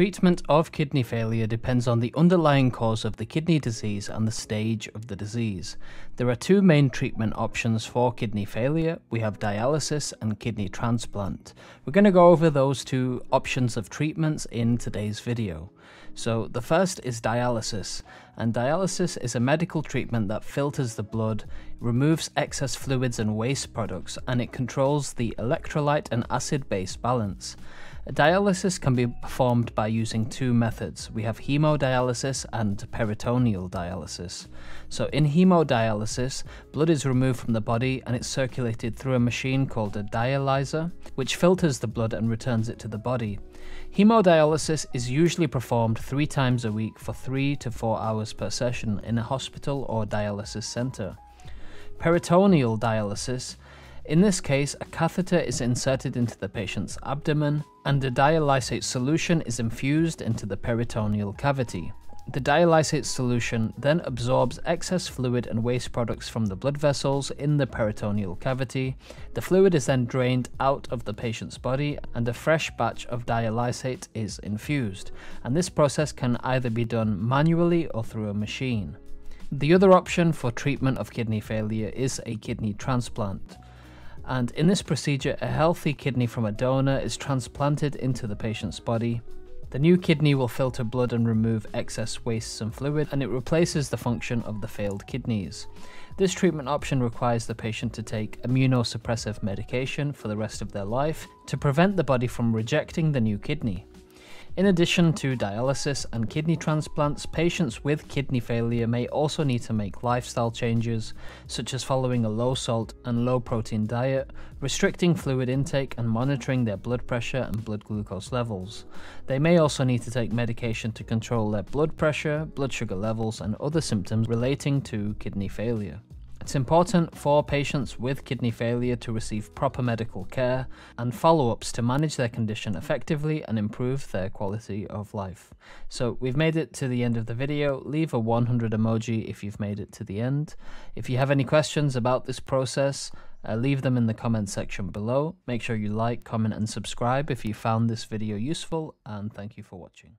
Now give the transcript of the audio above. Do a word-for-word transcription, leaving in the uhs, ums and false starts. treatment of kidney failure depends on the underlying cause of the kidney disease and the stage of the disease. There are two main treatment options for kidney failure. We have dialysis and kidney transplant. We're going to go over those two options of treatments in today's video. So the first is dialysis, and dialysis is a medical treatment that filters the blood, removes excess fluids and waste products, and it controls the electrolyte and acid-base balance. Dialysis can be performed by using two methods. We have hemodialysis and peritoneal dialysis. So in hemodialysis, blood is removed from the body and it's circulated through a machine called a dialyzer, which filters the blood and returns it to the body. Hemodialysis is usually performed three times a week for three to four hours per session in a hospital or dialysis center. Peritoneal dialysis. In this case, a catheter is inserted into the patient's abdomen and a dialysate solution is infused into the peritoneal cavity. The dialysate solution then absorbs excess fluid and waste products from the blood vessels in the peritoneal cavity. The fluid is then drained out of the patient's body and a fresh batch of dialysate is infused. And this process can either be done manually or through a machine. The other option for treatment of kidney failure is a kidney transplant. And in this procedure, a healthy kidney from a donor is transplanted into the patient's body. The new kidney will filter blood and remove excess wastes and fluid, and it replaces the function of the failed kidneys. This treatment option requires the patient to take immunosuppressive medication for the rest of their life to prevent the body from rejecting the new kidney. In addition to dialysis and kidney transplants, patients with kidney failure may also need to make lifestyle changes, such as following a low-salt and low-protein diet, restricting fluid intake and monitoring their blood pressure and blood glucose levels. They may also need to take medication to control their blood pressure, blood sugar levels, and other symptoms relating to kidney failure. It's important for patients with kidney failure to receive proper medical care and follow-ups to manage their condition effectively and improve their quality of life. So we've made it to the end of the video. Leave a one hundred emoji if you've made it to the end. If you have any questions about this process, uh, leave them in the comment section below. Make sure you like, comment, and subscribe if you found this video useful, and thank you for watching.